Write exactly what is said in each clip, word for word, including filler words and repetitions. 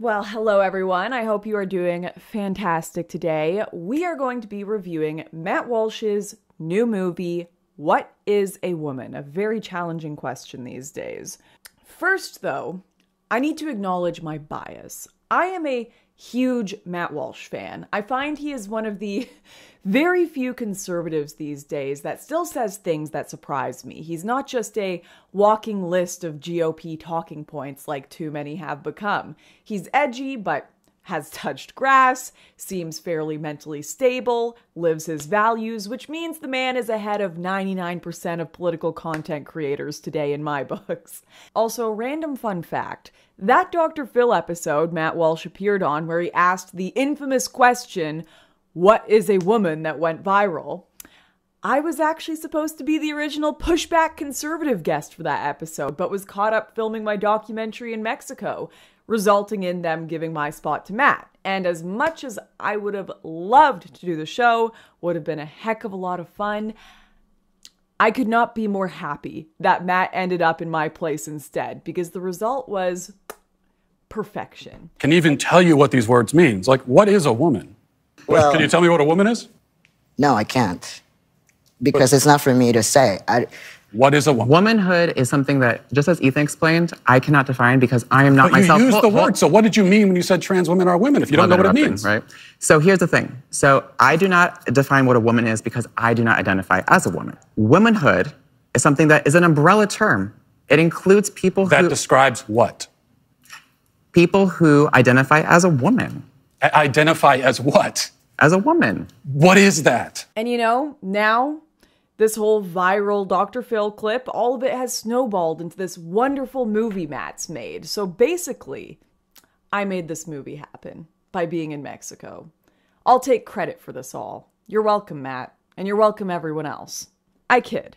Well, hello everyone. I hope you are doing fantastic today. We are going to be reviewing Matt Walsh's new movie, What is a Woman? A very challenging question these days. First, though, I need to acknowledge my bias. I am a huge Matt Walsh fan. I find he is one of the very few conservatives these days that still says things that surprise me. He's not just a walking list of G O P talking points like too many have become. He's edgy, but has touched grass, seems fairly mentally stable, lives his values, which means the man is ahead of ninety-nine percent of political content creators today in my books. Also, random fun fact, that Doctor Phil episode Matt Walsh appeared on where he asked the infamous question, "What is a woman?" that went viral, I was actually supposed to be the original pushback conservative guest for that episode, but was caught up filming my documentary in Mexico, resulting in them giving my spot to Matt. And as much as I would have loved to do the show, would have been a heck of a lot of fun, I could not be more happy that Matt ended up in my place instead, because the result was perfection. Can even tell you what these words mean. Like, what is a woman? Well, can you tell me what a woman is? No, I can't, because but, it's not for me to say. I, What is a woman? Womanhood is something that, just as Ethan explained, I cannot define because I am not but myself. You used the word, so what did you mean when you said trans women are women if you don't know what it means? Right? So here's the thing. So I do not define what a woman is because I do not identify as a woman. Womanhood is something that is an umbrella term. It includes people who... That describes what? People who identify as a woman. Identify as what? As a woman. What is that? And you know, now... this whole viral Doctor Phil clip, all of it has snowballed into this wonderful movie Matt's made. So basically, I made this movie happen by being in Mexico. I'll take credit for this all. You're welcome, Matt, and you're welcome everyone else. I kid.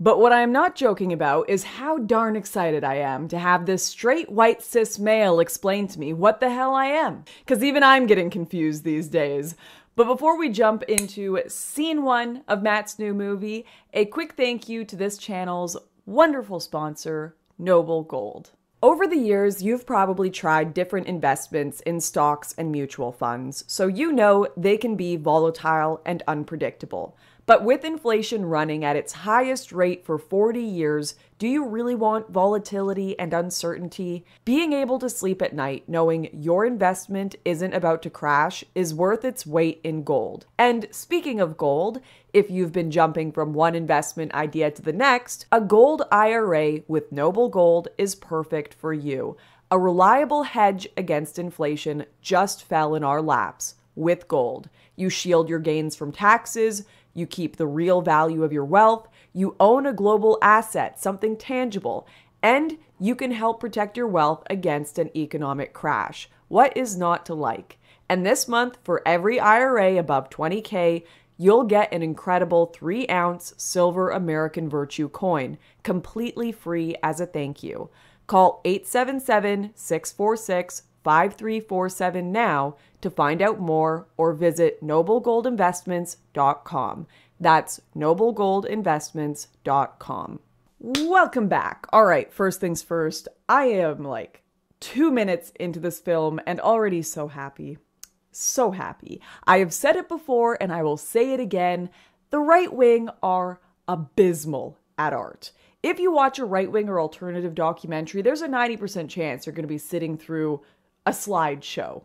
But what I'm not joking about is how darn excited I am to have this straight white cis male explain to me what the hell I am. Because even I'm getting confused these days. But before we jump into scene one of Matt's new movie, a quick thank you to this channel's wonderful sponsor, Noble Gold. Over the years, you've probably tried different investments in stocks and mutual funds, so you know they can be volatile and unpredictable. But with inflation running at its highest rate for forty years, do you really want volatility and uncertainty? Being able to sleep at night knowing your investment isn't about to crash is worth its weight in gold. And speaking of gold, if you've been jumping from one investment idea to the next, a gold I R A with Noble Gold is perfect for you. A reliable hedge against inflation just fell in our laps with gold. You shield your gains from taxes, you keep the real value of your wealth, you own a global asset, something tangible, and you can help protect your wealth against an economic crash. What is not to like? And this month, for every I R A above twenty K, you'll get an incredible three ounce silver American Virtue coin, completely free as a thank you. Call eight seven seven, six four six, five three four seven now to find out more or visit noble gold investments dot com. That's noble gold investments dot com. Welcome back. All right, first things first, I am like two minutes into this film and already so happy. So happy. I have said it before and I will say it again. The right wing are abysmal at art. If you watch a right-wing or alternative documentary, there's a ninety percent chance you're going to be sitting through a slideshow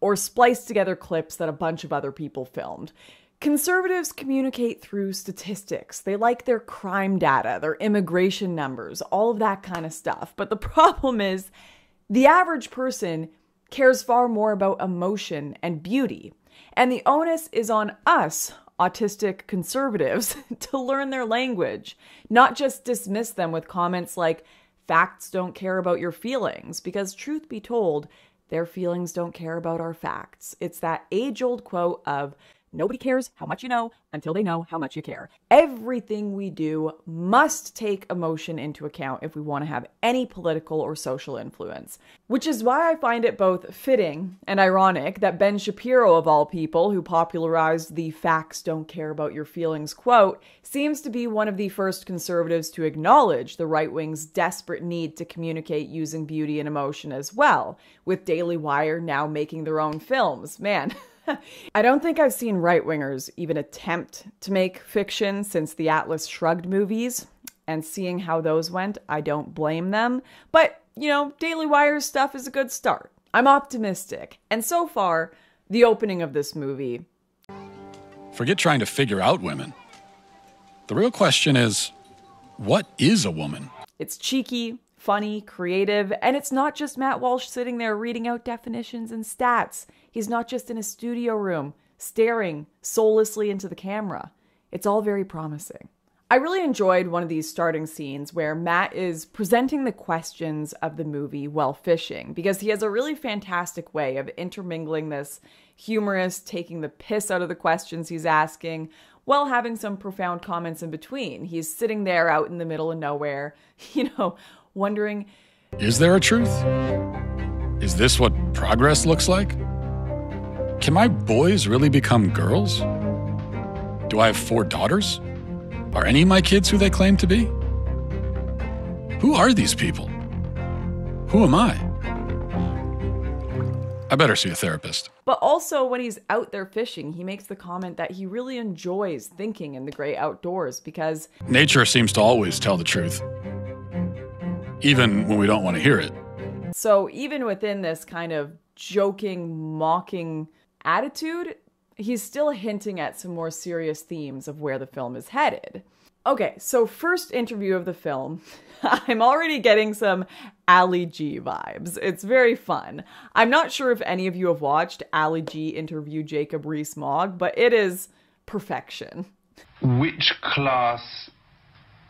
or spliced together clips that a bunch of other people filmed. Conservatives communicate through statistics. They like their crime data, their immigration numbers, all of that kind of stuff. But the problem is the average person cares far more about emotion and beauty. And the onus is on us, autistic conservatives, to learn their language, not just dismiss them with comments like, facts don't care about your feelings, because truth be told, their feelings don't care about our facts. It's that age-old quote of, Nobody cares how much you know until they know how much you care. Everything we do must take emotion into account if we want to have any political or social influence. Which is why I find it both fitting and ironic that Ben Shapiro, of all people, who popularized the facts don't care about your feelings quote, seems to be one of the first conservatives to acknowledge the right-wing's desperate need to communicate using beauty and emotion as well, with Daily Wire now making their own films. Man. I don't think I've seen right-wingers even attempt to make fiction since the Atlas Shrugged movies, and seeing how those went, I don't blame them. But, you know, Daily Wire's stuff is a good start. I'm optimistic. And so far, the opening of this movie... Forget trying to figure out women. The real question is, what is a woman? It's cheeky, funny, creative, and it's not just Matt Walsh sitting there reading out definitions and stats. He's not just in a studio room, staring soullessly into the camera. It's all very promising. I really enjoyed one of these starting scenes where Matt is presenting the questions of the movie while fishing, because he has a really fantastic way of intermingling this humorous, taking the piss out of the questions he's asking, while having some profound comments in between. He's sitting there out in the middle of nowhere, you know, wondering, is there a truth? Is this what progress looks like? Can my boys really become girls? Do I have four daughters? Are any of my kids who they claim to be? Who are these people? Who am I? I better see a therapist. But also when he's out there fishing, he makes the comment that he really enjoys thinking in the great outdoors because nature seems to always tell the truth, even when we don't want to hear it. So even within this kind of joking, mocking attitude, he's still hinting at some more serious themes of where the film is headed. Okay, so first interview of the film, I'm already getting some Ali G vibes. It's very fun. I'm not sure if any of you have watched Ali G interview Jacob Rees-Mogg, but it is perfection. Which class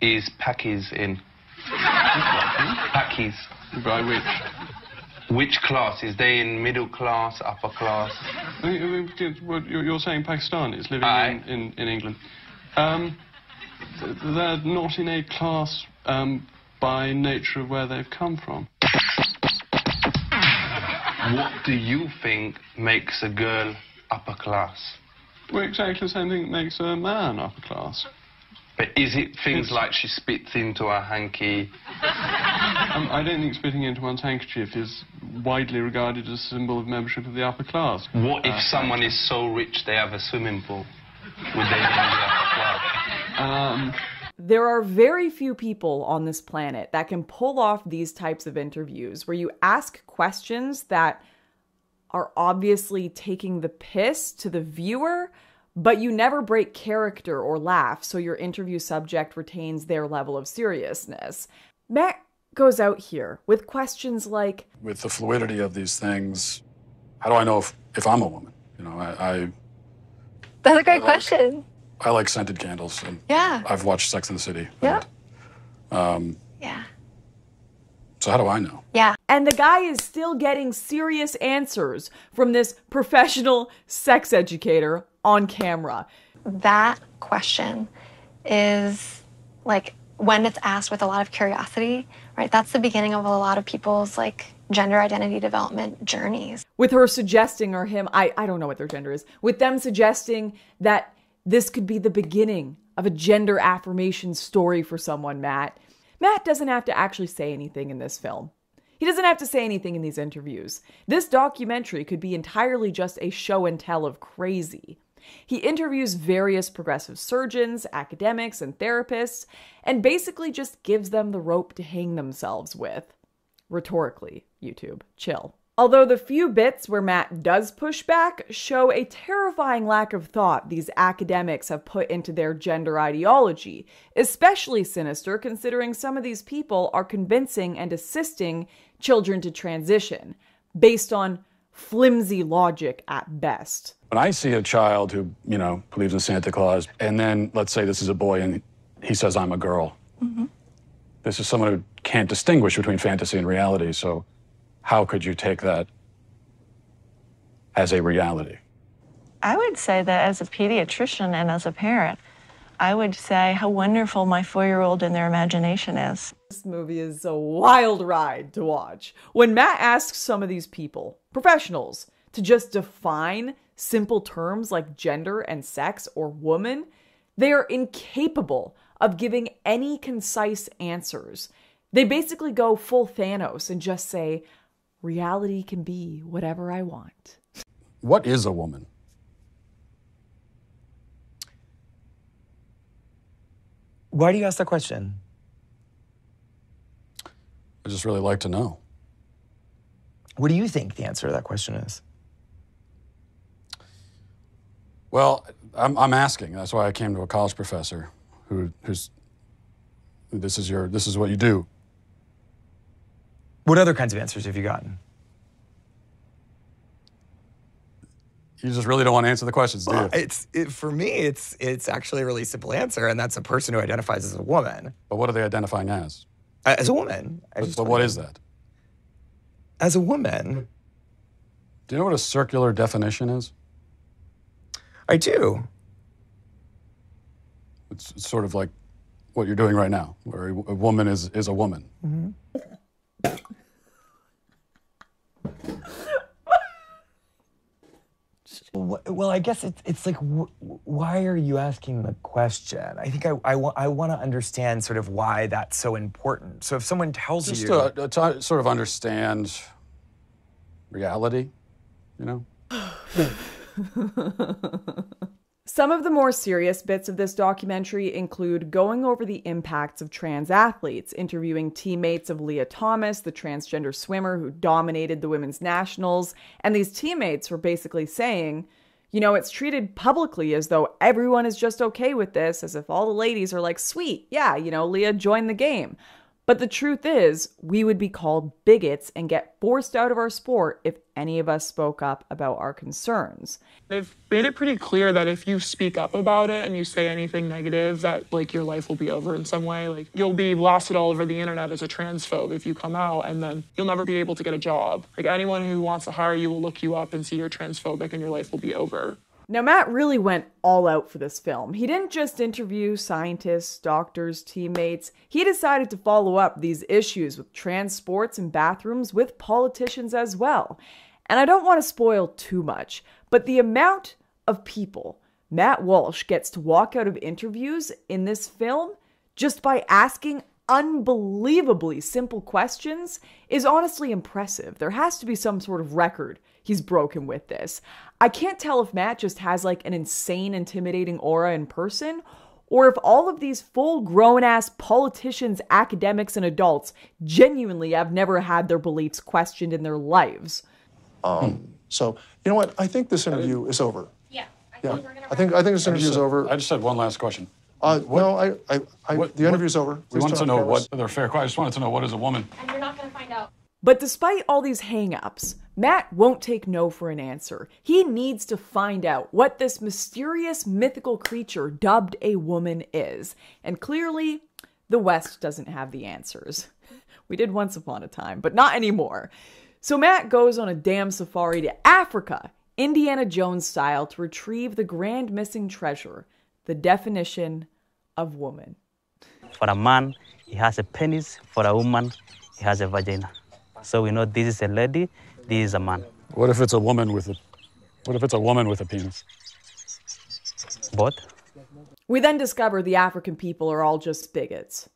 is Pakis in? Pakis. By which? Which class? Is they in middle class, upper class? You're saying Pakistan is living I... in, in, in England. Um, they're not in a class um, by nature of where they've come from. What do you think makes a girl upper class? Well, exactly the same thing that makes a man upper class. But is it things it's... like she spits into her hanky? Um, I don't think spitting into one's handkerchief is widely regarded as a symbol of membership of the upper class. What if uh, someone is so rich they have a swimming pool? Would they be in the upper class? Um... There are very few people on this planet that can pull off these types of interviews where you ask questions that are obviously taking the piss to the viewer, but you never break character or laugh, so your interview subject retains their level of seriousness. Matt goes out here with questions like, with the fluidity of these things, how do I know if, if I'm a woman? You know, I... I That's a great I like, question. I like scented candles. And yeah. I've watched Sex in the City. Yeah. And, um, yeah. So how do I know? Yeah. And the guy is still getting serious answers from this professional sex educator on camera. That question is, like, when it's asked with a lot of curiosity, right? That's the beginning of a lot of people's, like, gender identity development journeys. With her suggesting, or him, I, I don't know what their gender is, with them suggesting that this could be the beginning of a gender affirmation story for someone, Matt. Matt doesn't have to actually say anything in this film. He doesn't have to say anything in these interviews. This documentary could be entirely just a show and tell of crazy. He interviews various progressive surgeons, academics, and therapists, and basically just gives them the rope to hang themselves with. Rhetorically, YouTube, chill. Although the few bits where Matt does push back show a terrifying lack of thought these academics have put into their gender ideology, especially sinister considering some of these people are convincing and assisting children to transition, based on flimsy logic at best. When I see a child who, you know, believes in Santa Claus, and then let's say this is a boy and he says, I'm a girl. Mm-hmm. This is someone who can't distinguish between fantasy and reality, so how could you take that as a reality? I would say that as a pediatrician and as a parent, I would say how wonderful my four-year-old and their imagination is. This movie is a wild ride to watch. When Matt asks some of these people, professionals, to just define simple terms like gender and sex or woman, they are incapable of giving any concise answers. They basically go full Thanos and just say, reality can be whatever I want. What is a woman? Why do you ask that question? I just really like to know. What do you think the answer to that question is? Well, I'm, I'm asking. That's why I came to a college professor who, who's, this is your, this is what you do. What other kinds of answers have you gotten? You just really don't want to answer the questions, do you? Well, it's, it, for me, it's, it's actually a really simple answer, and that's a person who identifies as a woman. But what are they identifying as? Uh, as a woman. But, but what is that? As a woman. Do you know what a circular definition is? I do. It's, it's sort of like what you're doing right now, where a woman is, is a woman. Mm-hmm. Well, I guess it's, it's like, wh why are you asking the question? I think I, I, wa I want to understand sort of why that's so important. So if someone tells Just you... Just to, to sort of understand reality, you know? Some of the more serious bits of this documentary include going over the impacts of trans athletes, interviewing teammates of Leah Thomas, the transgender swimmer who dominated the women's nationals, and these teammates were basically saying, you know, it's treated publicly as though everyone is just okay with this, as if all the ladies are like, sweet, yeah, you know, Leah joined the game. But the truth is, we would be called bigots and get forced out of our sport if any of us spoke up about our concerns. They've made it pretty clear that if you speak up about it and you say anything negative, that like your life will be over in some way. Like you'll be blasted all over the internet as a transphobe if you come out, and then you'll never be able to get a job. Like anyone who wants to hire you will look you up and see you're transphobic and your life will be over. Now, Matt really went all out for this film. He didn't just interview scientists, doctors, teammates. He decided to follow up these issues with trans sports and bathrooms with politicians as well. And I don't want to spoil too much, but the amount of people Matt Walsh gets to walk out of interviews in this film just by asking unbelievably simple questions is honestly impressive. There has to be some sort of record he's broken with this. I can't tell if Matt just has like an insane, intimidating aura in person, or if all of these full grown-ass politicians, academics, and adults genuinely have never had their beliefs questioned in their lives. Um, so, you know what? I think this interview is over. Yeah. I think, yeah. We're gonna I, think I think this interview is over. I just had one last question. Uh, what, no, I, I, I, what, the interview's what, over. Please we wanted to know cameras. What, they're fair questions. I just wanted to know what is a woman. And you're not going to find out. But despite all these hang-ups, Matt won't take no for an answer. He needs to find out what this mysterious mythical creature dubbed a woman is. And clearly, the West doesn't have the answers. We did once upon a time, but not anymore. So Matt goes on a damn safari to Africa, Indiana Jones style, to retrieve the grand missing treasure, the definition of woman. For a man, he has a penis. For a woman, he has a vagina. So we know this is a lady, this is a man. What if it's a woman with a, what if it's a woman with a penis? What? We then discover the African people are all just bigots.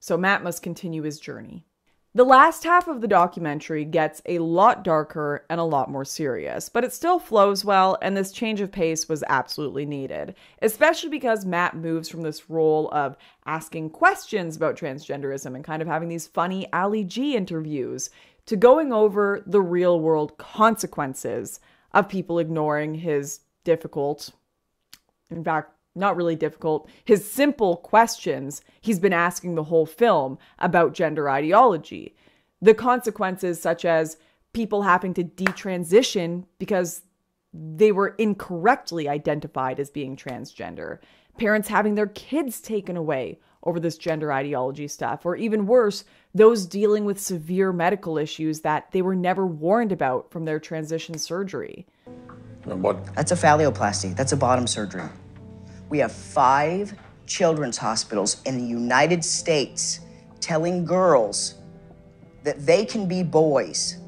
So Matt must continue his journey. The last half of the documentary gets a lot darker and a lot more serious, but it still flows well, and this change of pace was absolutely needed, especially because Matt moves from this role of asking questions about transgenderism and kind of having these funny Ali G interviews to going over the real-world consequences of people ignoring his difficult, in fact, not really difficult, his simple questions he's been asking the whole film about gender ideology. The consequences such as people having to detransition because they were incorrectly identified as being transgender, parents having their kids taken away over this gender ideology stuff, or even worse, those dealing with severe medical issues that they were never warned about from their transition surgery. And what? That's a phalloplasty. That's a bottom surgery. We have five children's hospitals in the United States telling girls that they can be boys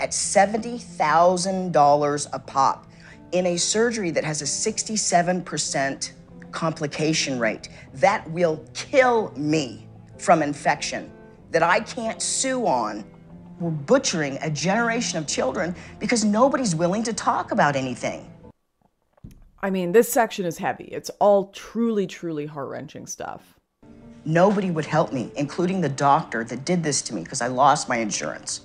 at seventy thousand dollars a pop in a surgery that has a sixty-seven percent complication rate. That will kill me from infection that I can't sue on. We're butchering a generation of children because nobody's willing to talk about anything. I mean, this section is heavy. It's all truly, truly heart-wrenching stuff. Nobody would help me, including the doctor that did this to me because I lost my insurance.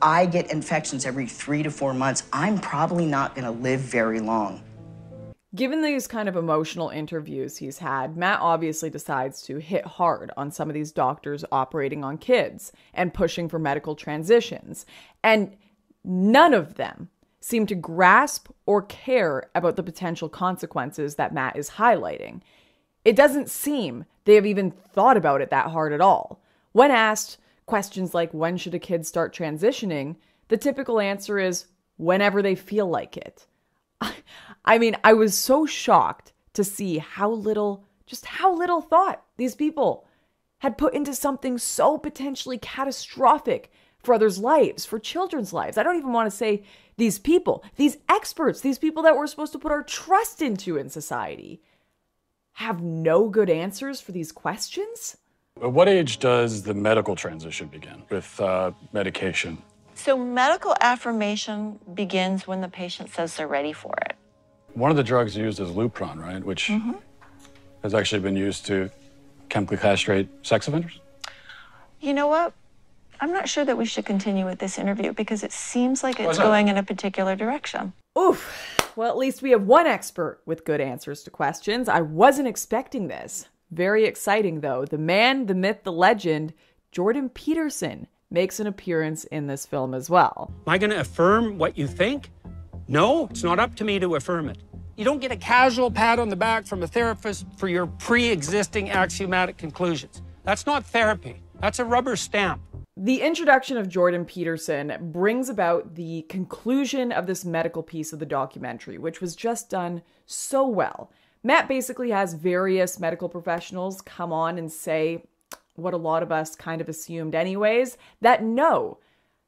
I get infections every three to four months. I'm probably not going to live very long. Given these kind of emotional interviews he's had, Matt obviously decides to hit hard on some of these doctors operating on kids and pushing for medical transitions. And none of them seem to grasp or care about the potential consequences that Matt is highlighting. It doesn't seem they have even thought about it that hard at all. When asked questions like, when should a kid start transitioning? The typical answer is, whenever they feel like it. I mean, I was so shocked to see how little, just how little thought these people had put into something so potentially catastrophic for others' lives, for children's lives. I don't even want to say these people, these experts, these people that we're supposed to put our trust into in society. Have no good answers for these questions? At what age does the medical transition begin with uh, medication? So medical affirmation begins when the patient says they're ready for it. One of the drugs used is Lupron, right? Which mm-hmm. has actually been used to chemically castrate sex offenders? You know what? I'm not sure that we should continue with this interview because it seems like it's going in a particular direction. Oof. Well, at least we have one expert with good answers to questions. I wasn't expecting this. Very exciting, though. The man, the myth, the legend, Jordan Peterson, makes an appearance in this film as well. Am I going to affirm what you think? No, it's not up to me to affirm it. You don't get a casual pat on the back from a therapist for your pre-existing axiomatic conclusions. That's not therapy. That's a rubber stamp. The introduction of Jordan Peterson brings about the conclusion of this medical piece of the documentary, which was just done so well. Matt basically has various medical professionals come on and say what a lot of us kind of assumed anyways, that no,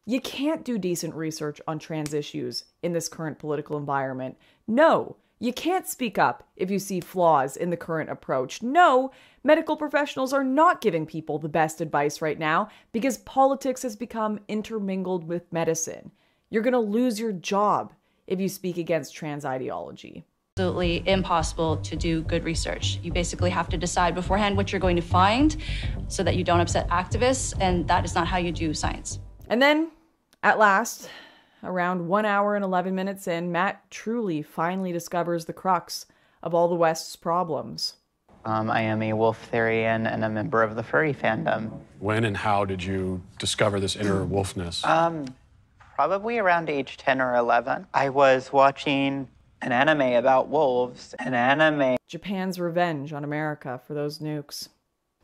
you can't do decent research on trans issues in this current political environment. No, you can't speak up if you see flaws in the current approach. No, medical professionals are not giving people the best advice right now because politics has become intermingled with medicine. You're going to lose your job if you speak against trans ideology. Absolutely impossible to do good research. You basically have to decide beforehand what you're going to find so that you don't upset activists, and that is not how you do science. And then, at last, around one hour and eleven minutes in, Matt truly finally discovers the crux of all the West's problems. Um, I am a wolf theorian and a member of the furry fandom. When and how did you discover this inner wolfness? Um, probably around age ten or eleven. I was watching an anime about wolves, an anime. Japan's revenge on America for those nukes.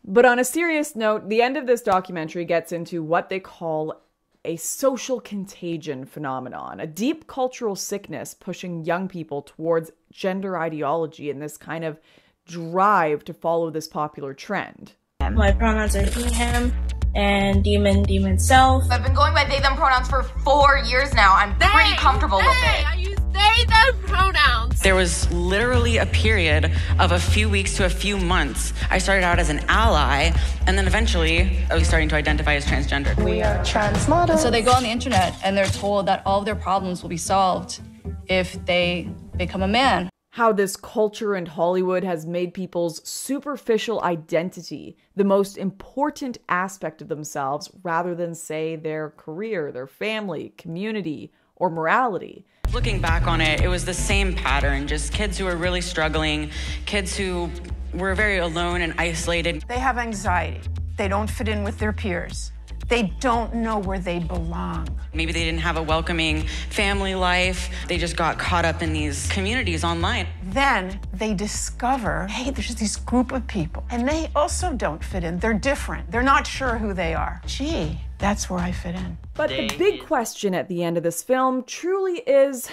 But on a serious note, the end of this documentary gets into what they call a social contagion phenomenon, a deep cultural sickness pushing young people towards gender ideology and this kind of drive to follow this popular trend. My pronouns are he, him, and demon, demon self. I've been going by they, them pronouns for four years now. I'm they, pretty comfortable they, with it. I use they, them pronouns. There was literally a period of a few weeks to a few months. I started out as an ally, and then eventually I was starting to identify as transgender. We are trans models. So they go on the internet, and they're told that all of their problems will be solved if they become a man. How this culture and Hollywood has made people's superficial identity the most important aspect of themselves rather than, say, their career, their family, community, or morality. Looking back on it, it was the same pattern, just kids who were really struggling, kids who were very alone and isolated. They have anxiety. They don't fit in with their peers. They don't know where they belong. Maybe they didn't have a welcoming family life. They just got caught up in these communities online. Then they discover, hey, there's this group of people, and they also don't fit in. They're different. They're not sure who they are. Gee, that's where I fit in. But the big question at the end of this film truly is,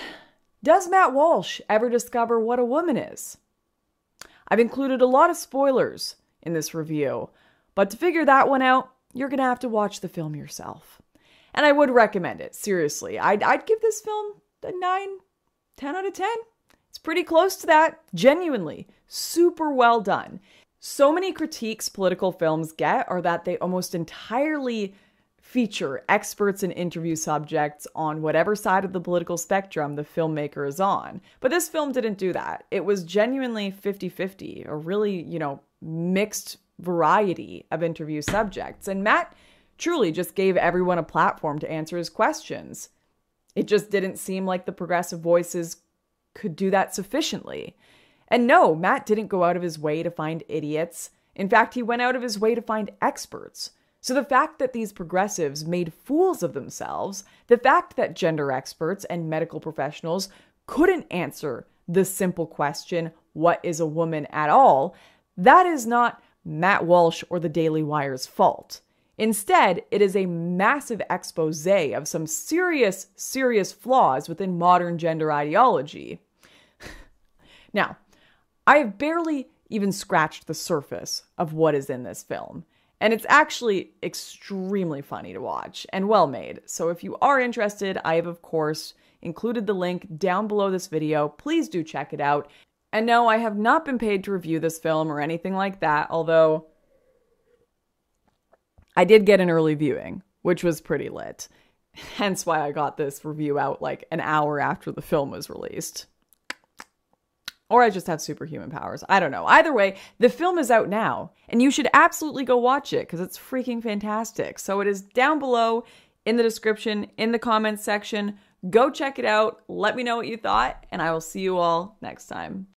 Does Matt Walsh ever discover what a woman is? I've included a lot of spoilers in this review, but to figure that one out, you're going to have to watch the film yourself. And I would recommend it, seriously. I'd, I'd give this film a nine, ten out of ten. It's pretty close to that, genuinely. Super well done. So many critiques political films get are that they almost entirely feature experts and interview subjects on whatever side of the political spectrum the filmmaker is on. But this film didn't do that. It was genuinely fifty fifty, a really, you know, mixed variety of interview subjects. And Matt truly just gave everyone a platform to answer his questions. It just didn't seem like the progressive voices could do that sufficiently. And no, Matt didn't go out of his way to find idiots. In fact, he went out of his way to find experts. So the fact that these progressives made fools of themselves, the fact that gender experts and medical professionals couldn't answer the simple question, what is a woman, at all, that is not Matt Walsh or the Daily Wire's fault. Instead, it is a massive expose of some serious, serious flaws within modern gender ideology. Now, I have barely even scratched the surface of what is in this film. And it's actually extremely funny to watch and well made. So if you are interested, I have, of course, included the link down below this video. Please do check it out. And no, I have not been paid to review this film or anything like that, although I did get an early viewing, which was pretty lit. Hence why I got this review out like an hour after the film was released. Or I just have superhuman powers. I don't know. Either way, the film is out now, and you should absolutely go watch it because it's freaking fantastic. So it is down below in the description, in the comments section. Go check it out. Let me know what you thought, and I will see you all next time.